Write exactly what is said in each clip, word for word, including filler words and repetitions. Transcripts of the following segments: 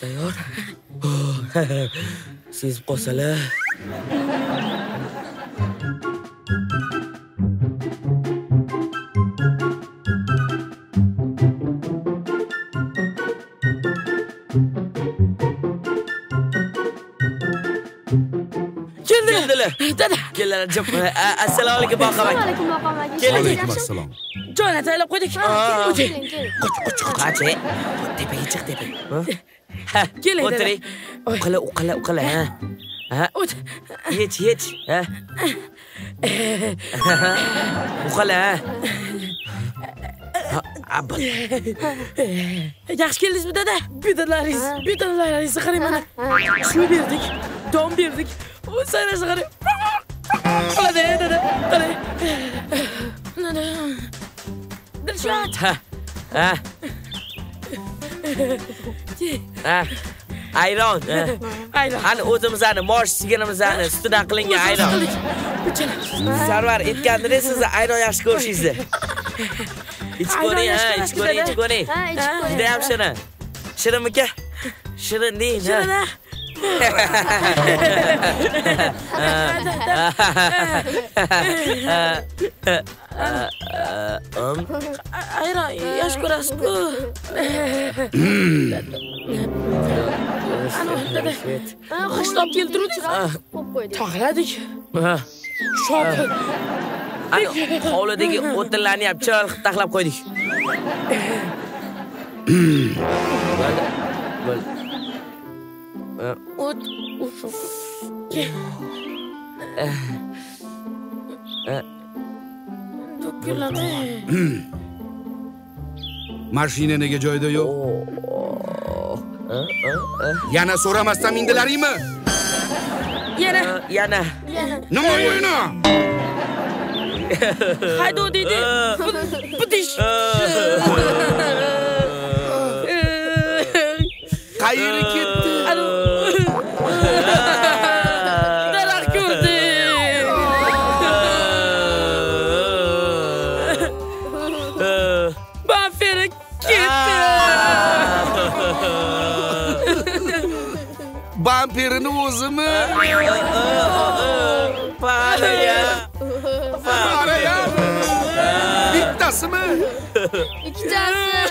Tayor. Siz qo'sala. Keldilar. Keldilar. Assalomu alaykum boqamak. Alaykum assalom. Joyni tayyorlab qo'ydik. Qoch, qoch, qoch. Tepaga chiq, tepaga. Ha, gelin. Otur. Ukala, ukala, ukala. Ha. Ha. Hiç, hiç. Ha. Ukala. Ha. Abla. Yaxshi keldingiz mi dada? Bidalaringiz, bidalaringizni qarang mana. Suv berdik, don berdik. O sayrasini qarang. Qoladi dada, qarang. Nana. Dilshod. Ha. Ha. Ha. Ayron. Ayron. Hali o'zimizni mosh siganimizni sutidan qilingan ayron. Sarvar, aytgandingiz siz ayron yaxshi ko'rishingizni. Ichib ko'ring, ha, ichib ko'ring, ichib ko'ring. Ha, ichib ko'ring. Juda ham shirin. Shirinmiki? Shirin deng, ha. Shirin. Ayron, yaxshi ko'rasiz-ku. Qishloq keltiruvdingiz. Tog'ladik. Shop. Ana, hovlidagi o'tinlarni ham chiroyli taqlab qo'ydik. Ot uşuk. Döküleme. Maşine nege joyda yok. Yana so'ramasdan indilaringmi? Yana. Yana. Nima yana? Haydo dedi. Bidish. Qayeri ketdi. Neler gördün? Ben fena gittim. Vampirin oğuzu mu? Para ya. Para ya. İktası mı? İktası.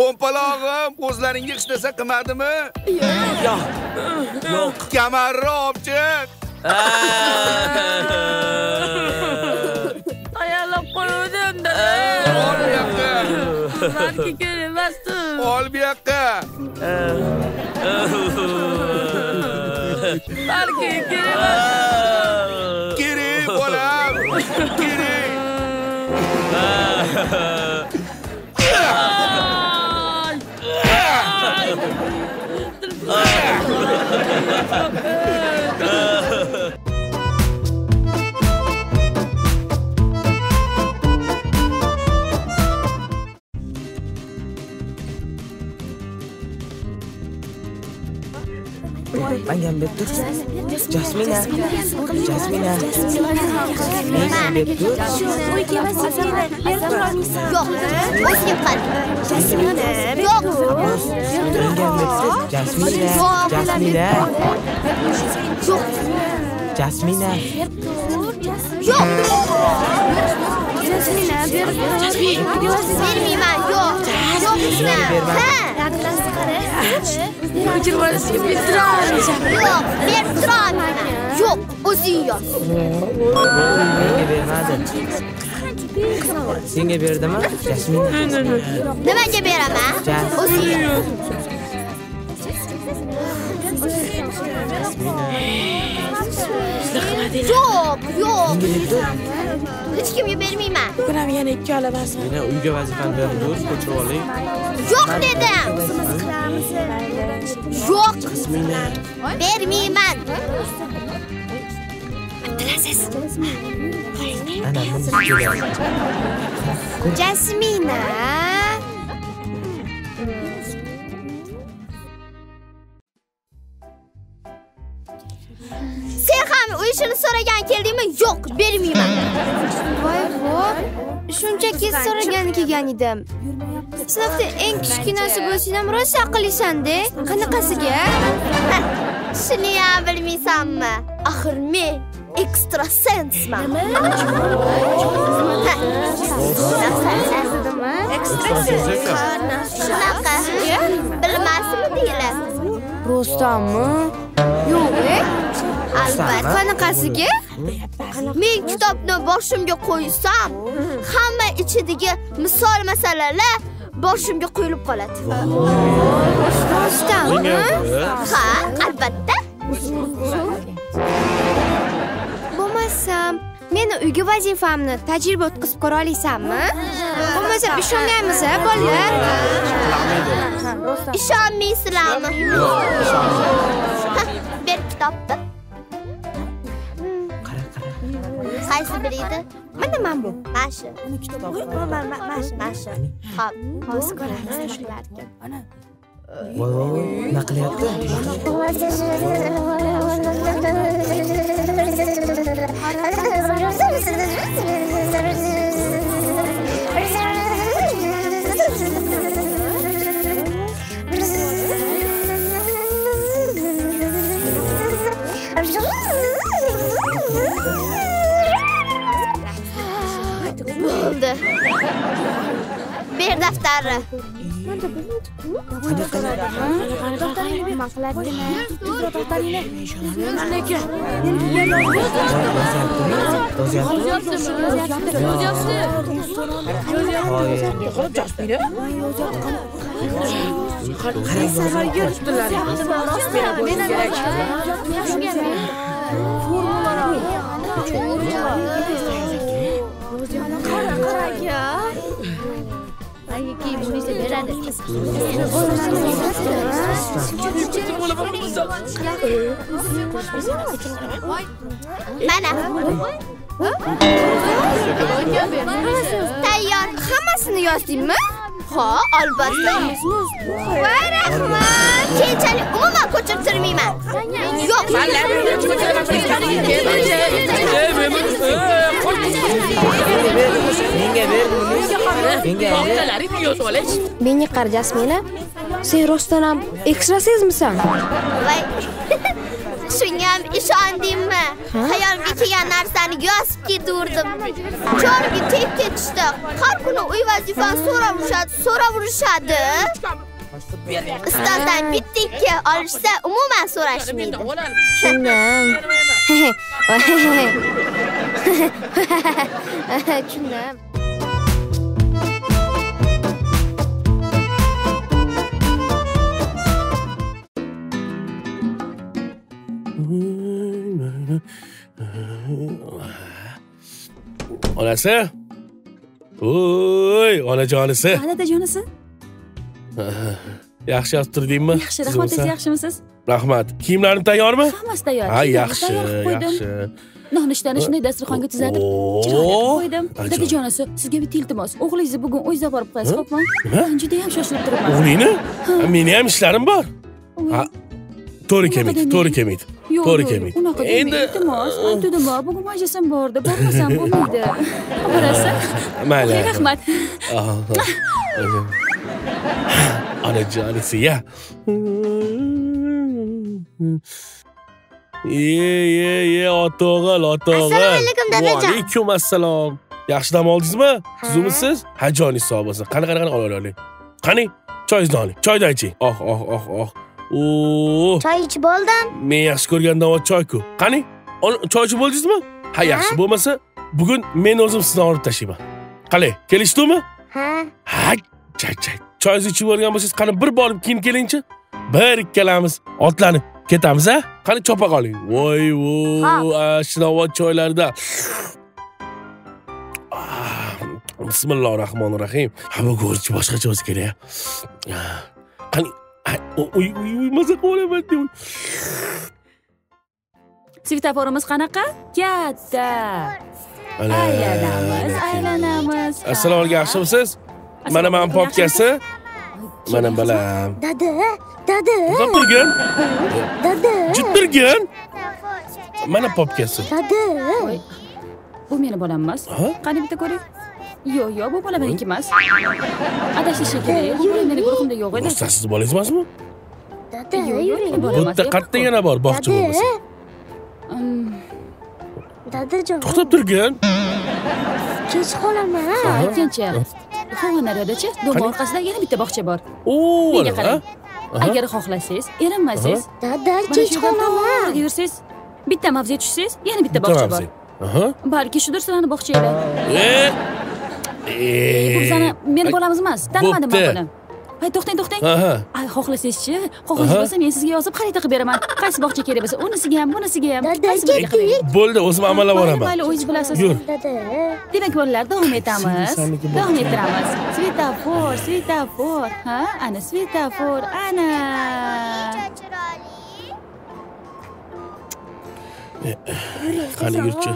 Pompalog'im, o'zlaringa hech narsa qilmadimi? Yo'q. Yo'q. Kamarni olib chiq. Tayyorlab qo'ydim-da. Ol bu yoqqa. Marki kelmasdi. Ol bu yoqqa. Marki kelmasdi. Kerak bo'lam. Kerak. Bangam deb tursiz. Jasmina, Jasmina. Bangam deb tursiz. O'y kelmasizmi? Jasmina, Jasmina. Jasmina, Hıcır varası gibi bir tıra alacağım. Yok, bir tıra alacağım. Yok, o ziyo. Sen geberdim ha? Neden geberdim ha? O ziyo. Yok, yok. Hiç kim gebermeyeyim ben. Buna bir yana iki ala basma. Yine uyga vazifen ben doğru koçu olayım. Yok dedim. Yok. Vermeyeyim ben. Abdülaziz. Jasmina. Sen ham uyuşunu soragan keldiğimi? Yok, vermeyeyim ben. Vay bu. Şunca kez soragan kelgan edim. Sınıfta en kichkinasi bo'lsang, rosa qilsan de. Qanaqasiga? Shuni ham bilmaysanmi? Axir men ekstrasensman. Bilmasmi deylar? Rostammi? Yo'q, albatta. Qanaqasiga? Men kitobni boshimga qo'ysam, hamma ichidagi misol masalalar boshimga qo'yilib qoladi. Rostami? Ha, albatta. Bo'lmasam, meni uyga vazifamni tajriba o'tkazib ko'ra olaysanmi? Bo'lmasa ishonmaymiz, bolalar. Ishonmaysizlarmi? Ber kitobni. Qara, qara. Qaysi biri edi? Mana men bu. Maşa. Uni kitob o'qib, mana maşa, maşa. Xo'p, hozir ko'ramiz shularga. Ana. Voy, nima qilyapti? Bir daftarı. Ay ki bunu severler. Tayyar hamasını yazayım mı? Ha, albatta. Vay rahman. Keçeli umuma koçurtturmayayım ben. Yok. Beni karacağız mıyla? Sen rostanam ekstrasız mısın? Vay. Şunyam işandım mı? Hayal ki yanarsan göz ki durdum. Çor ki tek geçti. Her konu uy vazifan sonra vuruşadı. Sonra vuruşadı. Ustazdan bittik ki alışsa umumen soraşmaydı. Şundan. Şundan. Onası? Oy, ona canısı. Ana da canısı. Yaxşı yaptırdın mı? Yaxşı, rahmat siz yaxşı mısınız? Rahmat. Kiyimlerim tayyor mu? Hammasi tayyor. Ha, yaxşı, yaxşı. Nonushtani shunday dasturxonga tuzatib, chiroyli qo'ydim. Dada jonasi, sizga bitta iltimos. O'g'lingizni bugun o'yinga borib qo'yasiz, xo'pmi? Men juda ham shoshilib turibman. O'g'lingni? Meni ham ishlarim bor. Ha. To'ri kemik, to'ri kemik. To'ri kemik. Endi iltimos, aytdim va bugun majlisim bordi, bormasam bo'lmaydi. Qarasa? Mayli. Rahmat. Ana canısı ya. Ye ye ye otog'al otog'al. Assalomu alaykum dadajon. Alaykum assalom. Yaxshi dam oldingizmi? Sizmisiz? Ha, joni sog' bo'lsin. Qani qani qani ola ola. Qani? Choy doni, choy daychi. Oh, oh, oh, oh. Oo. Choy ichib oldim. Men yaxshi ko'rgan davo choy-ku. Qani, choychi bo'ldingizmi? Ha, yaxshi bo'lmasa, bugun men o'zim sizni olib tashiyman. Qalay, kelishdingmi? Ha. Ha, chay chay. Choy ichib o'rgan bo'lsangiz, qani bir borib keyin kelingchi. Bir ikkalamiz otlanib ketamiz a? Qani chopa qoling. Voy, voy, ashnavo choylarda. Bismillahirrahmanirrahim. Ha bu go'rchi boshqacha o'zi kerak. Qani, oy oy oy mazza qo'lamatdi. Svetoforimiz qanaqa? Katta. Aylanamiz, aylanamiz. Assalomu alaykum, yaxshimisiz? Mana men popkasi. Mana balam. Dada, dada. Turgan. Dada. Turgan. Mana popkasi. Dada. Bu meni bolam emas. Qani bitta ko'ring. Yo yo bu bola meniki emas. Adashishing kerak. Yuri meni guruhimda yo'q edi. Siz bolangiz emasmi? Dada, Yuri bola emas. Bitta qatta yana bor bog'cha bo'lsa. Dadajon. To'xtab turgin. Kech qolaman. Aytgancha. Xonadonadachi, dom orqasida yana bitta bog'cha bor. Oo, qarang. Agar xohlasangiz, erinmasiz. Dada, kech qolaman. Yursiz, bitta mavze tushsiz, yana bitta bog'cha bor. Aha. Balki shudir sizlarni bog'changlar. Eh. Bu sana meni bolamiz emas, tanimadim men buni. Hay to'xtang, to'xtang. Ay xohlasangiz-chi, xohlasangiz bo'lsa men sizga yozib xarita qilib beraman. Qaysi bog'cha kerak bo'lsa, unisiga ham, bunisiga ham. Bo'ldi, o'zim amalab boraman. Mayli, o'zingiz bilasiz. Demak, bolalar davom etamiz. Davom ettiramiz. Svetofor, svetofor. Ha, ana svetofor, ana. Qani yurchi.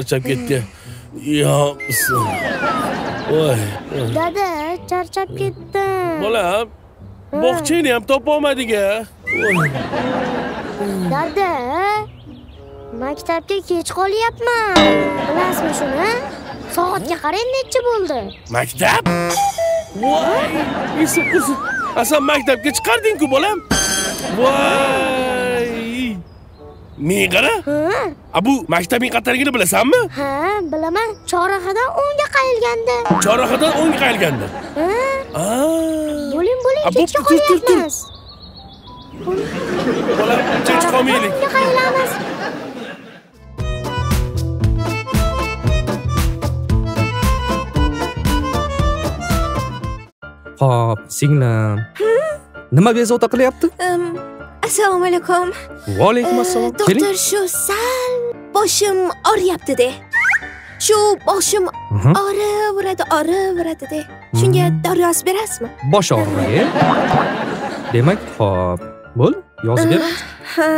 Charchab ketdi. Yo, issiq. Voy. Dada, charchab ketdim. Bolam, bog'chani ham topa olmadik-a. Dada, maktabga kech qolyapman. Bilasizmi shuni? Soatga qarang necha bo'ldi. Maktab? Voy, issiq qizim. Asan maktabga chiqarding-ku, bolam. Voy. Menga qara. A bu maktabning qatarligini bilasanmi? Ha, bilaman. Chorrahadan o'ngga qayilganda. Chorrahadan o'ngga qayilganda. Ha? A. Bo'ling, bo'ling, kechga qolyapmiz. Bolam, kechga qolmaylik. O'ngga qayilamiz. Xo'p, singlim. Nima bezovta qilyapti? Assalomu alaykum. Va alaykum assalom. Doktor shu sal boshim og'riyapti-da. Shu boshim og'riveradi, og'riveradi-da. Shunga dori yozib berasizmi? Bosh og'rig'i. Demak, xo'p, bo'l, yozib ber. Ha.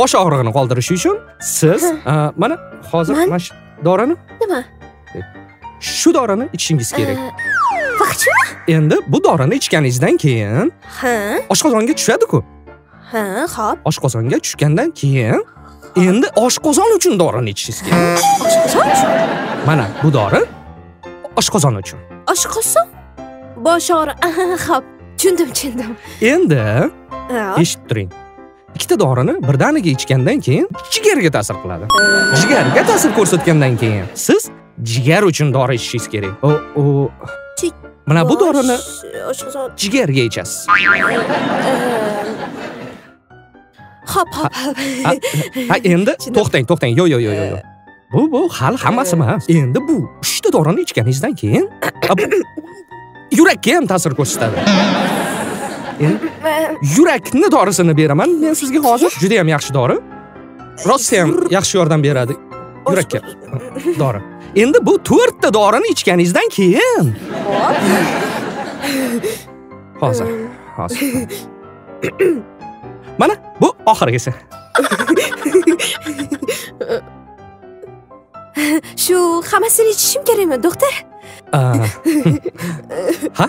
Bosh og'rig'ini qoldirish uchun siz mana hozir mana shu dorini. Nima? Shu dorini ichishingiz kerak. Vaqt shu? Endi bu dorini ichganingizdan keyin, ha, oshqozonga tushadi-ku. Ha, xo'p. Oshqozonga tushgandan keyin endi oshqozon uchun dorini ichishingiz kerak. Oshqozon uchun? Mana bu dori oshqozon uchun. Oshqozon? Bosh og'rig'i. Xo'p, tushundim, tushundim. Endi eshitib turing. Ikkita dorini birdaniga ichgandan keyin jigarga ta'sir qiladi. Jigarga ta'sir ko'rsatgandan keyin siz jigar uchun dori ichishingiz kerak. O, o. Mana bu dorini oshqozon jigarga ichasiz. Hop hop hop. Ha, endi to'xtang, to'xtang. Yo yo yo yo. Bu bu hali hammasi emas. Endi bu uchta dorini ichganingizdan keyin yurakka ham ta'sir ko'rsatadi. Yurakni dorisini beraman men sizga hozir. Juda ham yaxshi dori. Rosti ham yaxshi yordam beradi yurakka dori. Endi bu to'rt ta dorini ichganingizdan keyin. Hozir, hozir. Mana bu oxirgisi. Shu hammasini ichishim kerakmi, doktor? Ha?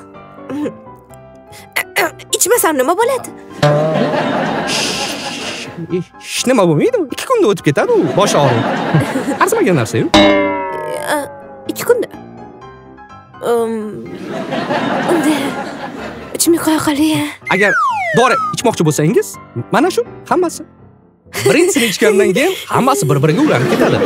İçmesem nima bo'ladi? Hech nima bo'lmaydi-ku. ikki kunda o'tib ketadi u, bosh og'rig'i. Arzimagan narsa-yu. ikki kunda. Unda ichmay qo'ya qolay. Agar dori ichmoqchi bo'lsangiz, mana shu hammasi. Birinchisini ichgandan keyin hammasi bir-biriga ulanib ketadi.